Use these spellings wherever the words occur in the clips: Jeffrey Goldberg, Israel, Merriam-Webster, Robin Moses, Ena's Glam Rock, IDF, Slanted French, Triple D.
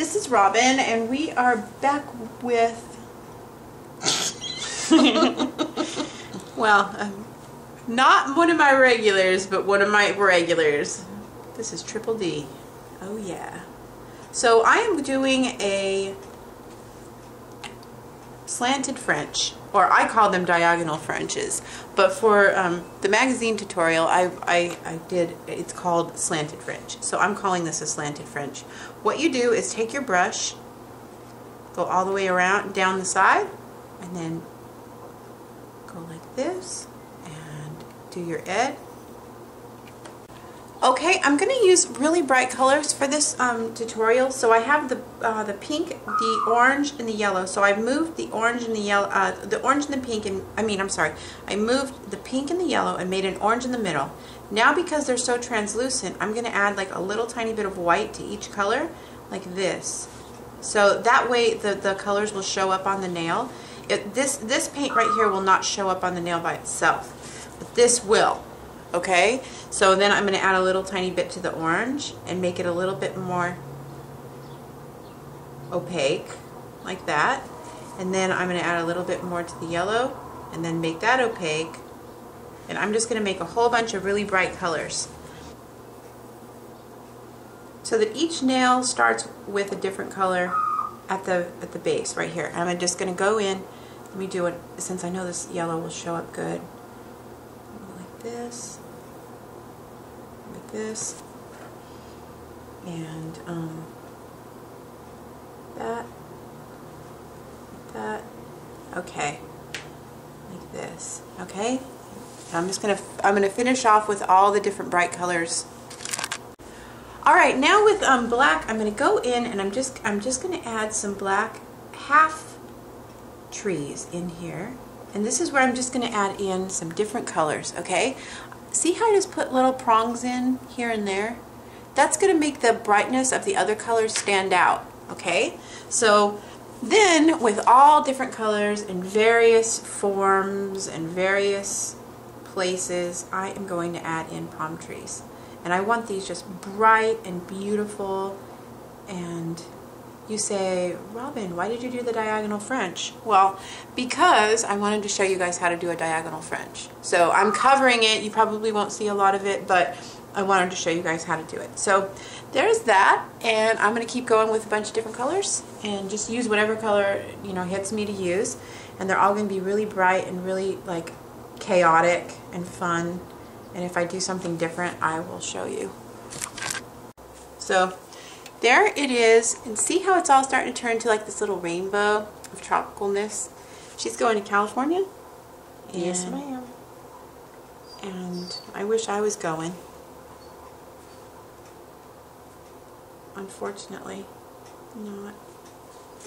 This is Robin, and we are back with... well, not one of my regulars, but one of my regulars. This is Triple D. Oh yeah. So I am doing a slanted French, or I call them diagonal Frenches, but for the magazine tutorial I did, it's called slanted French, so I'm calling this a slanted French. What you do is take your brush, go all the way around down the side, and then go like this and do your edge. Okay, I'm going to use really bright colors for this tutorial. So I have the pink, the orange, and the yellow. So I've moved the orange and the yellow, the orange and the pink, and I moved the pink and the yellow and made an orange in the middle. Now because they're so translucent, I'm going to add like a little tiny bit of white to each color, like this. So that way the colors will show up on the nail. This paint right here will not show up on the nail by itself, but this will. Okay, so then I'm going to add a little tiny bit to the orange and make it a little bit more opaque, like that. And then I'm going to add a little bit more to the yellow and then make that opaque. And I'm just going to make a whole bunch of really bright colors so that each nail starts with a different color at the base right here. And I'm just going to go in, let me do it since I know this yellow will show up good. This, like this, and that, that, okay, like this, okay. I'm just gonna finish off with all the different bright colors. All right, now with black, I'm gonna go in and I'm just gonna add some black half trees in here. And this is where I'm just going to add in some different colors, okay? See how I just put little prongs in here and there? That's going to make the brightness of the other colors stand out, okay? So then with all different colors in various forms and various places, I am going to add in palm trees. And I want these just bright and beautiful. And you say, Robin, why did you do the diagonal French? Well, because I wanted to show you guys how to do a diagonal French. So I'm covering it. You probably won't see a lot of it, but I wanted to show you guys how to do it. So there's that, and I'm going to keep going with a bunch of different colors and just use whatever color, you know, hits me to use. And they're all going to be really bright and really like chaotic and fun. And if I do something different, I will show you. So there it is, and see how it's all starting to turn to like this little rainbow of tropicalness. She's going to California. Yes, ma'am. And I wish I was going. Unfortunately, not.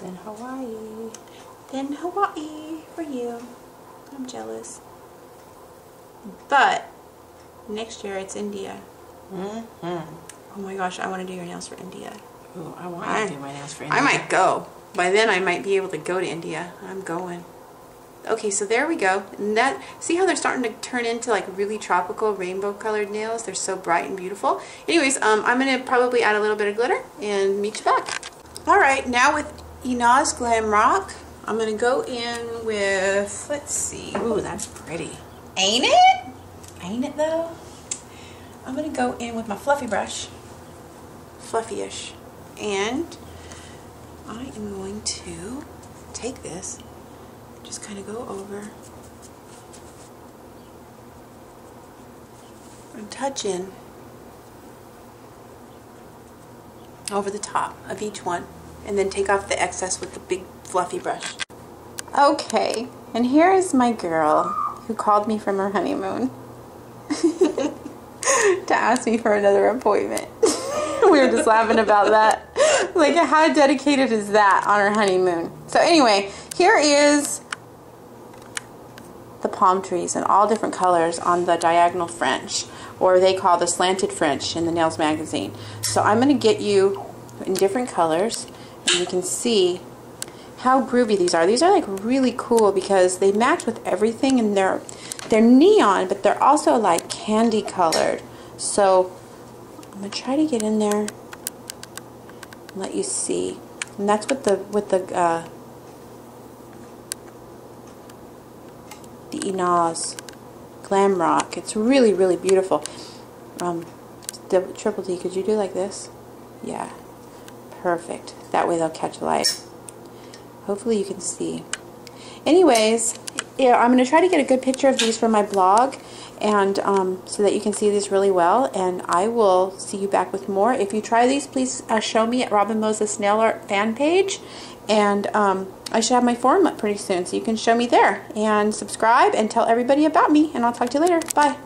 Then Hawaii. Then Hawaii for you. I'm jealous. But next year it's India. Mm-hmm. Oh my gosh, I want to do your nails for India. Oh, I want to do my nails for India. I might go. By then I might be able to go to India. I'm going. Okay, so there we go. And that, see how they're starting to turn into like really tropical rainbow colored nails? They're so bright and beautiful. Anyways, I'm going to probably add a little bit of glitter and meet you back. Alright, now with Ena's Glam Rock, I'm going to go in with, let's see. Ooh, that's pretty. Ain't it? Ain't it though? I'm going to go in with my fluffy brush. Fluffy-ish, and I am going to take this, just kind of go over and touch in over the top of each one, and then take off the excess with the big fluffy brush. Okay, and here is my girl who called me from her honeymoon to ask me for another appointment. We were just laughing about that. Like, how dedicated is that on our honeymoon? So anyway, here is the palm trees in all different colors on the diagonal French, or they call the slanted French in the Nails magazine. So I'm going to get you in different colors, and you can see how groovy these are. These are like really cool because they match with everything, and they're neon, but they're also like candy colored. So I'm going to try to get in there let you see. And that's with the Ena's Glam Rock. It's really, really beautiful. Triple D, could you do like this? Yeah, perfect. That way they'll catch light. Hopefully you can see. Anyways, yeah, I'm going to try to get a good picture of these for my blog, and so that you can see these really well, and I will see you back with more. If you try these, please show me at Robin Moses Nail Art fan page, and I should have my forum up pretty soon, so you can show me there, and subscribe, and tell everybody about me, and I'll talk to you later. Bye.